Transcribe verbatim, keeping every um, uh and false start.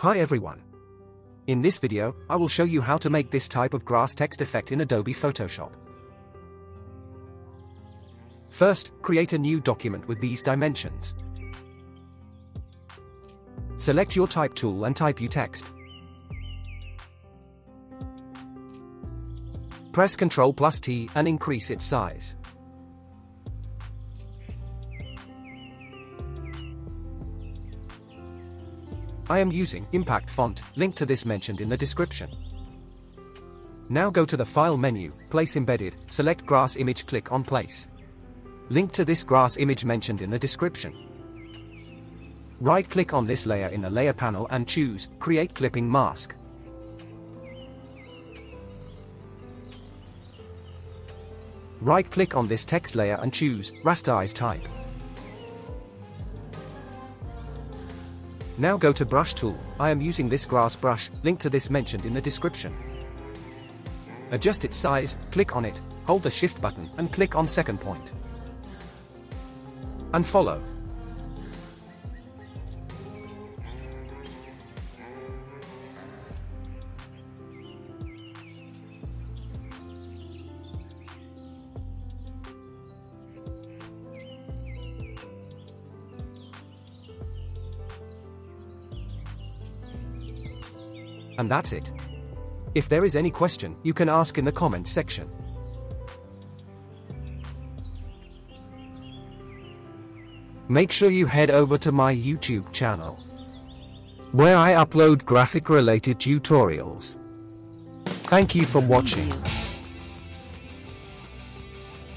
Hi everyone. In this video, I will show you how to make this type of grass text effect in Adobe Photoshop. First, create a new document with these dimensions. Select your type tool and type U text. Press Ctrl plus T and increase its size. I am using Impact font, link to this mentioned in the description. Now go to the File menu, Place Embedded, select Grass Image, click on Place. Link to this grass image mentioned in the description. Right-click on this layer in the Layer panel and choose Create Clipping Mask. Right-click on this text layer and choose Rasterize Type. Now go to Brush tool, I am using this grass brush, link to this mentioned in the description. Adjust its size, click on it, hold the Shift button and click on second point. And follow. And that's it. If there is any question, you can ask in the comments section. Make sure you head over to my YouTube channel, where I upload graphic related tutorials. Thank you for watching.